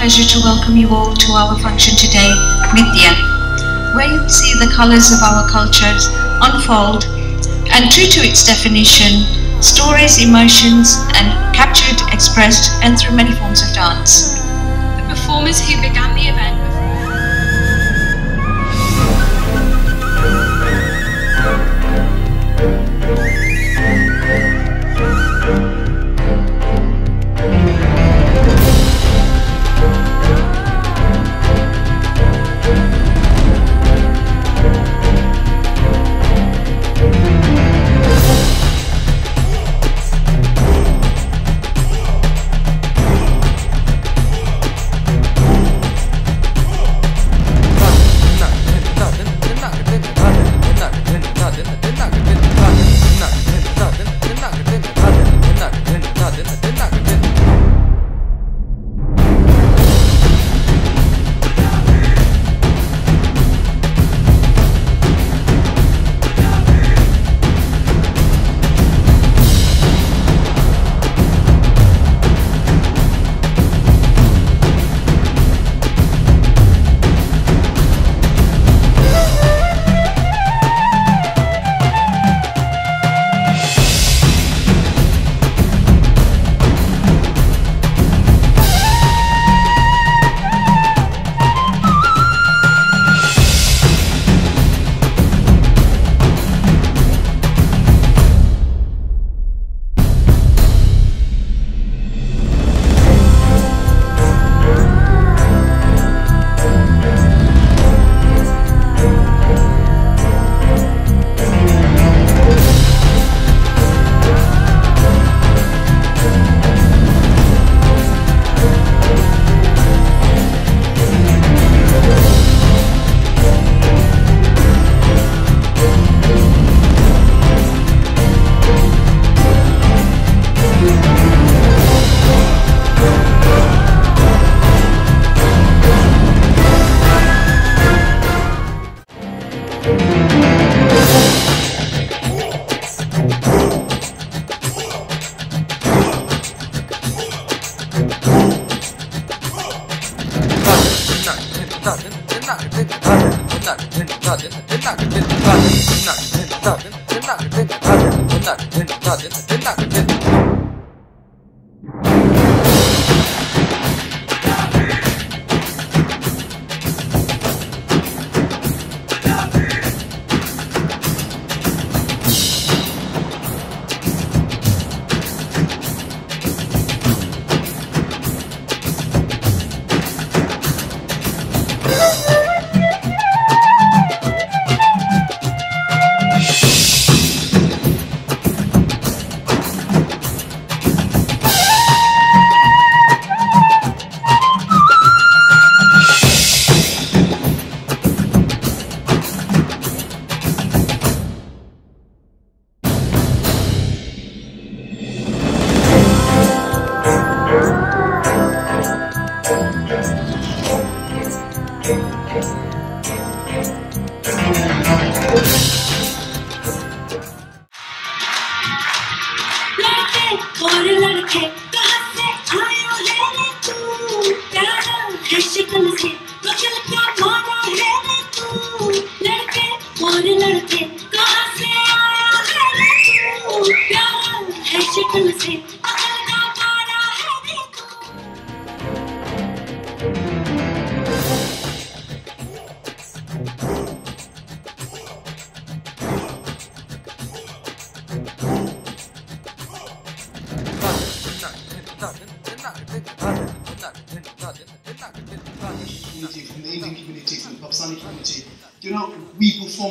pleasure to welcome you all to our function today, Nritya, where you will see the colors of our cultures unfold and true to its definition, stories, emotions and captured, expressed and through many forms of dance. The performers who began the event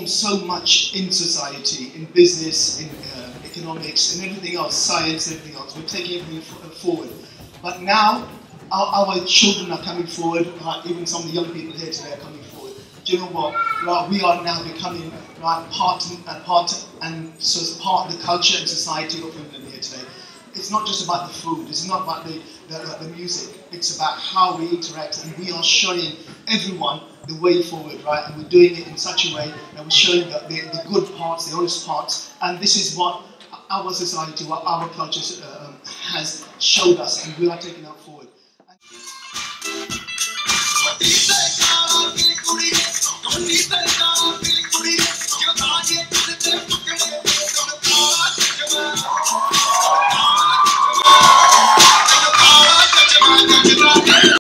so much in society, in business, in economics, and everything else, science, everything else. We're taking everything forward. But now, our children are coming forward, even some of the young people here today are coming forward. Do you know what? Right, we are now becoming part of the culture and society of England here today. It's not just about the food, it's not about the music, it's about how we interact, and we are showing everyone the way forward, right? And we're doing it in such a way that we're showing the good parts, the honest parts, and this is what our society, what our culture has showed us, and we are taking that forward.